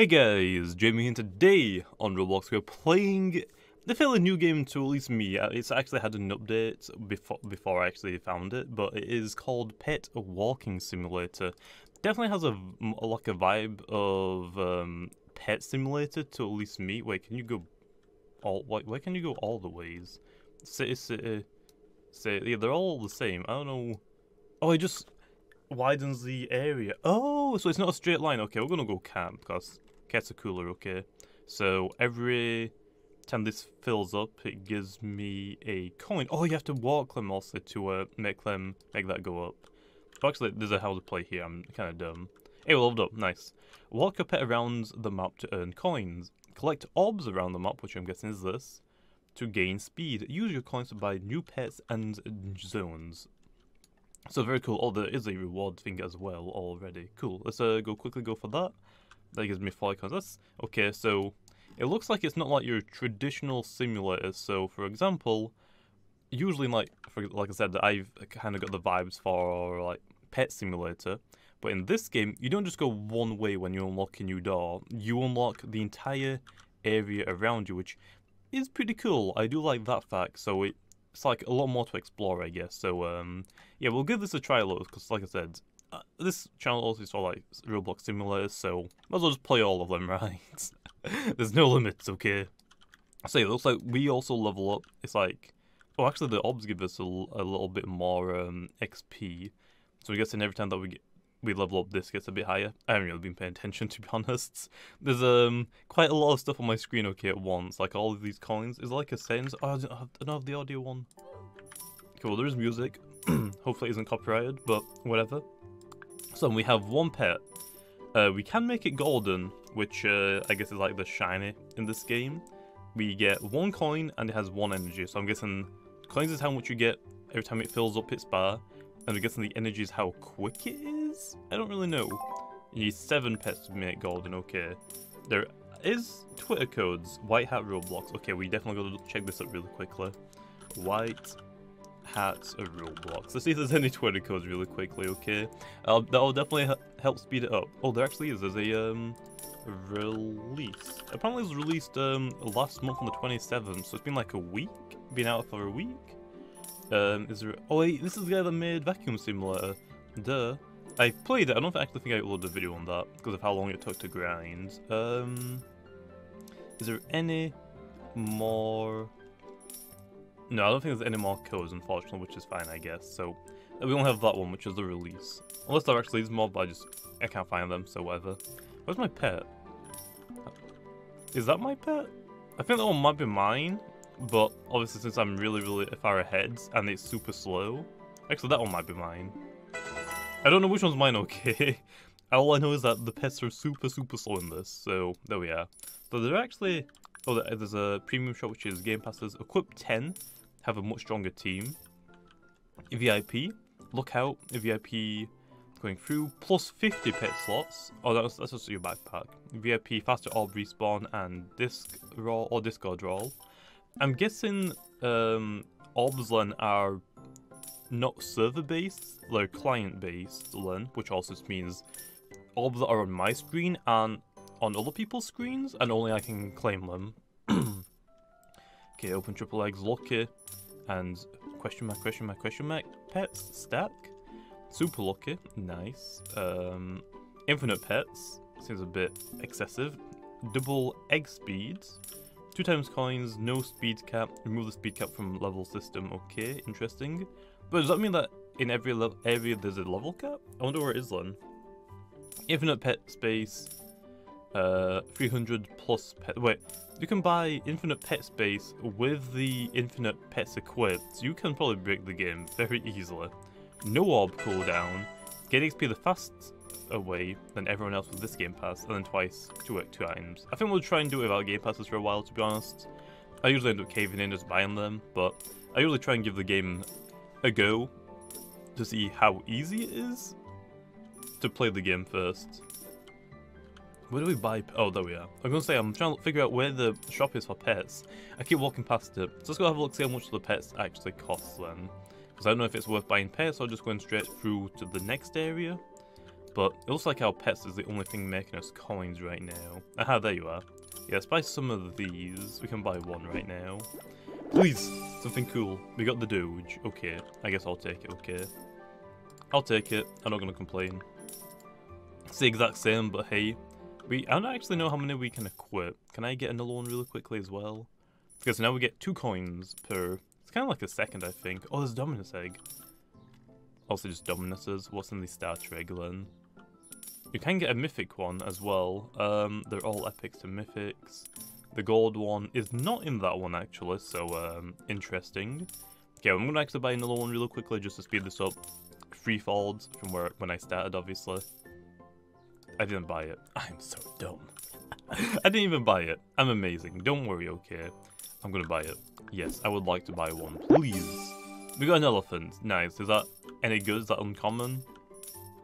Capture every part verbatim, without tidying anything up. Hey guys, Jamie, and today on Roblox we're playing the fairly new game to at least me. It's actually had an update before before I actually found it, but it is called Pet Walking Simulator. Definitely has a like a vibe of um, Pet Simulator to at least me. Wait, can you go all? Wait, where can you go all the ways? City, city, city. Yeah, they're all the same. I don't know. Oh, I just widens the area. Oh, so it's not a straight line. Okay, we're gonna go camp because cats are cooler. Okay, so every time this fills up, it gives me a coin. Oh, you have to walk them also to uh, make them make that go up. Oh, actually, there's a how to play here. I'm kind of dumb. Hey, we leveled up. Nice. Walk your pet around the map to earn coins. Collect orbs around the map, which I'm guessing is this, to gain speed. Use your coins to buy new pets and zones. So very cool. Oh, there is a reward thing as well already. Cool. Let's uh, go quickly go for that. That gives me five coins. That's okay. So it looks like it's not like your traditional simulator. So for example, usually like for, like I said, I've kind of got the vibes for like Pet Simulator, but in this game you don't just go one way when you unlock a new door. You unlock the entire area around you, which is pretty cool. I do like that fact. So it. It's like a lot more to explore, I guess. So um, yeah, we'll give this a try, loads, because like I said, uh, this channel also is for like Roblox simulators, so might as well just play all of them, right? There's no limits, okay? So yeah, it looks like we also level up. It's like, oh, actually the orbs give us a, a little bit more um, X P. So I guess in every time that we get, we level up, this gets a bit higher. I haven't really been paying attention, to be honest. There's um quite a lot of stuff on my screen, okay, at once. Like all of these coins is like a sense. Oh, I don't have, I don't have the audio one. Cool, there is music. Hopefully it isn't copyrighted, but whatever. So we have one pet. Uh, we can make it golden, which uh, I guess is like the shiny in this game. We get one coin and it has one energy. So I'm guessing coins is how much you get every time it fills up its bar. And I'm guessing the energy is how quick it is? I don't really know. You need seven pets to make golden, okay. There is Twitter codes. White Hat Roblox. Okay, we definitely gotta check this up really quickly. White Hat Roblox. Let's see if there's any Twitter codes really quickly, okay. Uh, that'll definitely ha help speed it up. Oh, there actually is. There's a um, release. Apparently it was released um, last month on the twenty-seventh, so it's been like a week. Been out for a week. Um, is there, oh wait, this is the guy that made Vacuum Simulator. Duh. I played it, I don't actually think I uploaded a video on that, because of how long it took to grind. Um, is there any more... No, I don't think there's any more codes, unfortunately, which is fine, I guess. So, we only have that one, which is the release. Unless there actually is more, but I just, I can't find them, so whatever. Where's my pet? Is that my pet? I think that one might be mine. But obviously, since I'm really, really far ahead and it's super slow, actually that one might be mine. I don't know which one's mine. Okay, all I know is that the pets are super, super slow in this. So there we are. So there are actually, oh, there's a premium shop which is Game Passes. Equip ten, have a much stronger team. V I P, look out, V I P going through. Plus fifty pet slots. Oh, that's that's also your backpack. V I P faster orb respawn and disc roll or Discord roll. I'm guessing um, orbs then are not server-based, they're client-based then, which also means orbs that are on my screen and on other people's screens, and only I can claim them. Okay, open triple eggs, lucky, and question mark, question mark, question mark, pets, stack, super lucky, nice, um, infinite pets, seems a bit excessive, double egg speeds, Two times coins, no speed cap, remove the speed cap from level system, okay, interesting. But does that mean that in every level area there's a level cap? I wonder where it is then. Infinite pet space, uh, three hundred plus pet, wait, you can buy infinite pet space with the infinite pets equipped, so you can probably break the game very easily. No orb cooldown, get X P the fast away than everyone else with this Game Pass, and then twice to work two items. I think we'll try and do it without Game Passes for a while, to be honest. I usually end up caving in just buying them, but I usually try and give the game a go to see how easy it is to play the game first. Where do we buy? Oh, there we are. I'm going to say I'm trying to figure out where the shop is for pets. I keep walking past it. So let's go have a look, see how much the pets actually cost then. Because I don't know if it's worth buying pets or just going straight through to the next area. But it looks like our pets is the only thing making us coins right now. Aha, there you are. Yeah, let's buy some of these. We can buy one right now. Please! Something cool. We got the Doge. Okay. I guess I'll take it. Okay. I'll take it. I'm not going to complain. It's the exact same, but hey. we. I don't actually know how many we can equip. Can I get another one really quickly as well? Because now we get two coins per... It's kind of like a second, I think. Oh, there's a Dominus egg. Also just Dominuses. What's in the Star Trek then? You can get a mythic one as well. Um, they're all epics to mythics. The gold one is not in that one actually, so um, interesting. Okay, I'm gonna actually buy another one really quickly just to speed this up. Free folds from where when I started, obviously. I didn't buy it. I'm so dumb. I didn't even buy it. I'm amazing. Don't worry, okay. I'm gonna buy it. Yes, I would like to buy one, please. We got an elephant. Nice. Is that any good? Is that uncommon?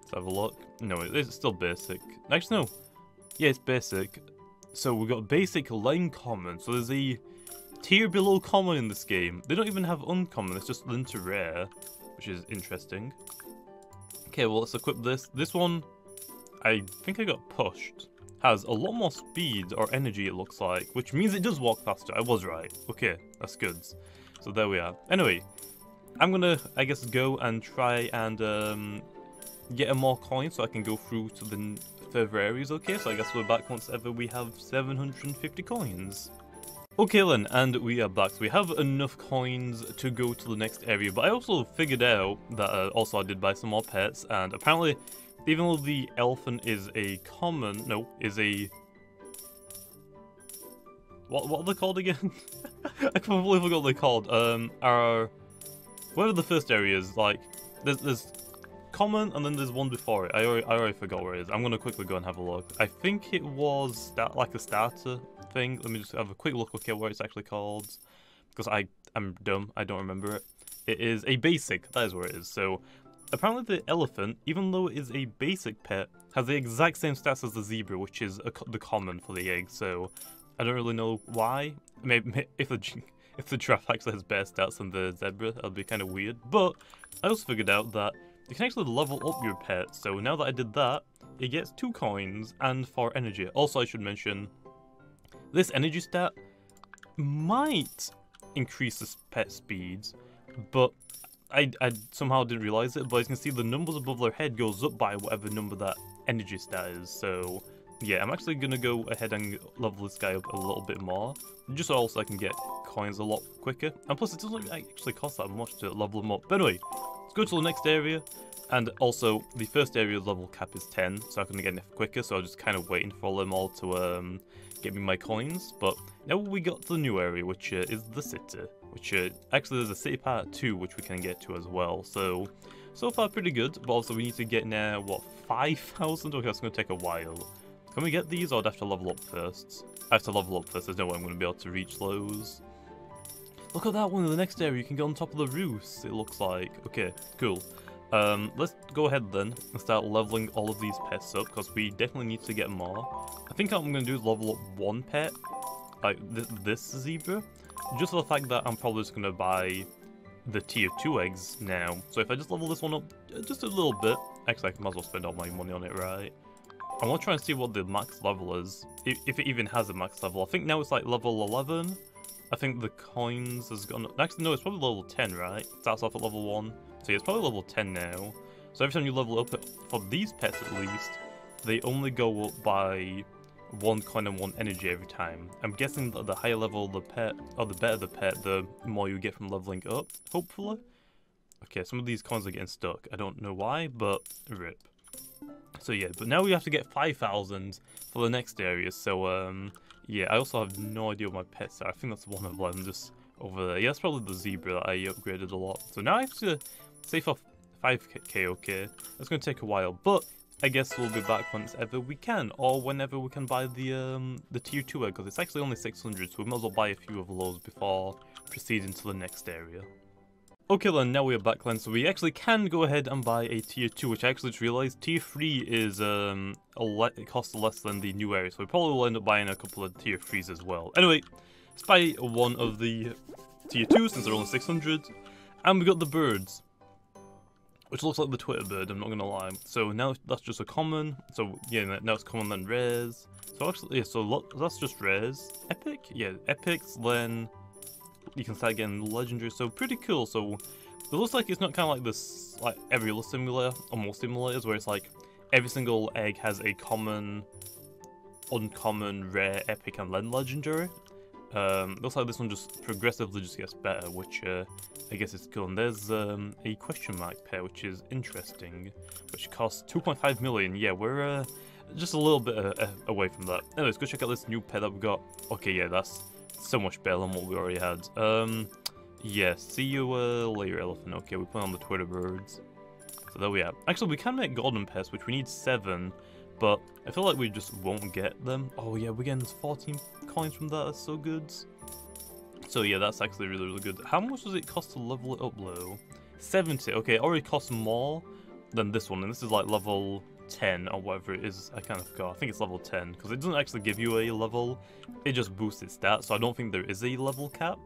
Let's have a look. No, it's still basic. Actually, no. Yeah, it's basic. So we've got basic line common. So there's a tier below common in this game. They don't even have uncommon. It's just linked to rare, which is interesting. Okay, well, let's equip this. This one, I think I got pushed. Has a lot more speed or energy, it looks like, which means it does walk faster. I was right. Okay, that's good. So there we are. Anyway, I'm going to, I guess, go and try and um, get more coins so I can go through to the further areas. Okay, so I guess we're back once ever we have seven hundred fifty coins. Okay then, and we are back. So we have enough coins to go to the next area. But I also figured out that uh, also I did buy some more pets, and apparently, even though the elephant is a common, no, is a... What, what are they called again? I completely forgot what they're called. Um, our... Whatever the first area is, like, there's, there's common and then there's one before it. I already, I already forgot where it is. I'm going to quickly go and have a look. I think it was start, like a starter thing. Let me just have a quick look at where it's actually called. Because I, I'm dumb. I don't remember it. It is a basic. That is where it is. So apparently the elephant, even though it is a basic pet, has the exact same stats as the zebra, which is a, the common for the egg. So I don't really know why. Maybe if the... If the giraffe actually has better stats than the zebra, that'd be kind of weird. But I also figured out that you can actually level up your pet. So now that I did that, it gets two coins and four energy. Also, I should mention this energy stat might increase the pet speeds, but I, I somehow didn't realize it. But as you can see, the numbers above their head goes up by whatever number that energy stat is. So yeah, I'm actually gonna go ahead and level this guy up a little bit more, just so also I can get coins a lot quicker. And plus, it doesn't actually cost that much to level them up. But anyway, let's go to the next area. And also, the first area's level cap is ten, so I couldn't get enough quicker. So I was just kind of waiting for them all to um, get me my coins. But now we got to the new area, which uh, is the city. Which uh, actually, there's a city part two, which we can get to as well. So so far, pretty good. But also, we need to get now what five thousand? Okay, that's gonna take a while. Can we get these, or do I have to level up first? I have to level up first, there's no way I'm going to be able to reach those. Look at that one in the next area, you can go on top of the roofs, it looks like. Okay, cool. Um, let's go ahead then and start leveling all of these pets up, because we definitely need to get more. I think what I'm going to do is level up one pet, like th this zebra, just for the fact that I'm probably just going to buy the tier two eggs now. So if I just level this one up just a little bit, actually I might as well spend all my money on it, right? I want to try and see what the max level is, if it even has a max level. I think now it's like level eleven. I think the coins has gone... Actually, no, it's probably level ten, right? It starts off at level one. So yeah, it's probably level ten now. So every time you level up, for these pets at least, they only go up by one coin and one energy every time. I'm guessing that the higher level the pet, or the better the pet, the more you get from leveling up, hopefully. Okay, some of these coins are getting stuck. I don't know why, but rip. So yeah, but now we have to get five thousand for the next area, so um, yeah, I also have no idea what my pets are. I think that's one of them just over there. Yeah, that's probably the zebra that I upgraded a lot. So now I have to save for five K, okay, that's going to take a while, but I guess we'll be back once ever we can, or whenever we can buy the um, the tier two egg, because it's actually only six hundred, so we might as well buy a few of those before proceeding to the next area. Okay then, now we are back then, so we actually can go ahead and buy a tier two, which I actually just realised tier three is, um, a le it costs less than the new area, so we probably will end up buying a couple of tier threes as well. Anyway, let's buy one of the tier twos since they're only six hundred, and we got the birds. which looks like the Twitter bird, I'm not gonna lie. So now that's just a common, so yeah, now it's common, then rares. So actually, yeah, so look, that's just rares. Epic? Yeah, epics, then you can start getting legendary, so pretty cool. So it looks like it's not kind of like this, like every little simulator, or more simulators, where it's like every single egg has a common, uncommon, rare, epic, and then legendary. Um, looks like this one just progressively just gets better, which uh, I guess is cool. And there's um, a question mark pair, which is interesting, which costs two point five million. Yeah, we're uh, just a little bit uh, away from that. Anyways, go check out this new pair that we got. Okay, yeah, that's so much better than what we already had. Um, yeah, see you uh, later, elephant. Okay, we put on the Twitter birds. So there we are. Actually, we can make golden pairs, which we need seven. But I feel like we just won't get them. Oh yeah, we're getting fourteen coins from that, that's so good. So yeah, that's actually really, really good. How much does it cost to level it up though? seventy, okay, it already costs more than this one, and this is like level ten or whatever it is, I kind of forgot. I think it's level ten, because it doesn't actually give you a level, it just boosts its stats, so I don't think there is a level cap,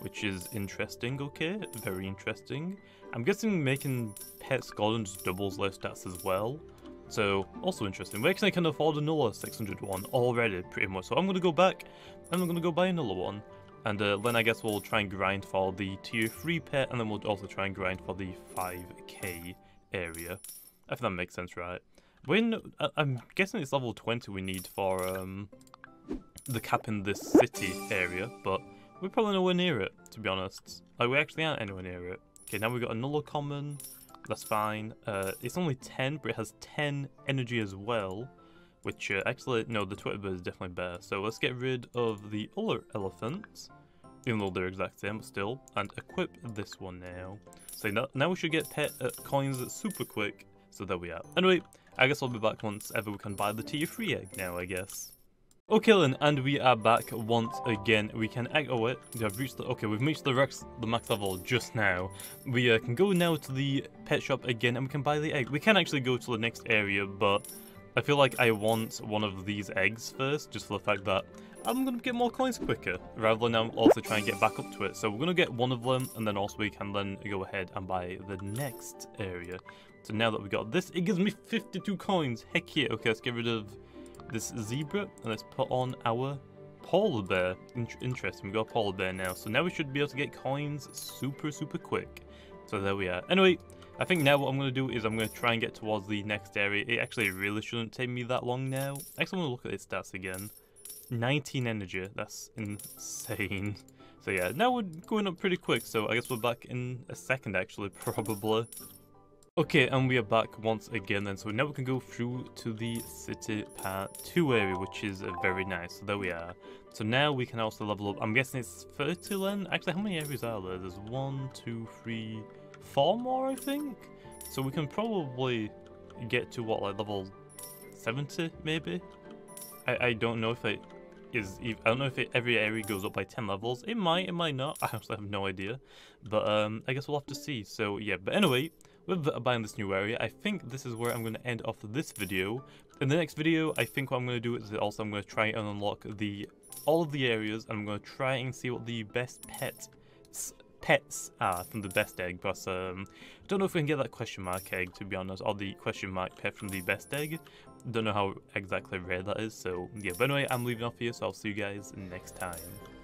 which is interesting, okay, very interesting. I'm guessing making pets golden just doubles their stats as well. So, also interesting. We actually can afford another six hundred one already, pretty much. So I'm going to go back, and I'm going to go buy another one. And uh, then I guess we'll try and grind for the tier three pet, and then we'll also try and grind for the five K area. If that makes sense, right? When I I'm guessing it's level twenty we need for um, the cap in this city area, but we're probably nowhere near it, to be honest. Like, we actually aren't anywhere near it. Okay, now we've got another common. That's fine. Uh, it's only ten, but it has ten energy as well, which uh, actually, no, the Twitter bird is definitely better. So let's get rid of the other elephants, even though they're exact same, but still, and equip this one now. So now, now we should get pet uh, coins super quick, so there we are. Anyway, I guess I'll be back once ever we can buy the tier three egg now, I guess. Okay then, and we are back once again. We can egg, oh wait, we have reached the, okay, we've reached the, rex, the max level just now. We uh, can go now to the pet shop again and we can buy the egg. We can actually go to the next area, but I feel like I want one of these eggs first, just for the fact that I'm going to get more coins quicker, rather than also try and get back up to it. So we're going to get one of them, and then also we can then go ahead and buy the next area. So now that we got this, it gives me fifty-two coins, heck yeah. Okay, let's get rid of this zebra and let's put on our polar bear. In interesting, we've got a polar bear now, so now we should be able to get coins super super quick, so there we are. Anyway, I think now what I'm going to do is I'm going to try and get towards the next area. It actually really shouldn't take me that long now. I actually want to look at its stats again. Nineteen energy, that's insane. So yeah, now we're going up pretty quick, so I guess we're back in a second actually, probably. Okay, and we are back once again then, so now we can go through to the city part two area, which is very nice, so there we are. So now we can also level up, I'm guessing it's thirty then? Actually, how many areas are there? There's one, two, three, four more, I think? So we can probably get to, what, like level seventy, maybe? I, I don't know if it is, I don't know if it, every area goes up by ten levels. It might, it might not, I actually have no idea. But um, I guess we'll have to see, so yeah, but anyway, with buying this new area, I think this is where I'm going to end off this video. In the next video, I think what I'm going to do is also I'm going to try and unlock the all of the areas, and I'm going to try and see what the best pets pets are from the best egg. But um, I don't know if we can get that question mark egg, to be honest, or the question mark pet from the best egg. Don't know how exactly rare that is. So yeah, but anyway, I'm leaving off here. So I'll see you guys next time.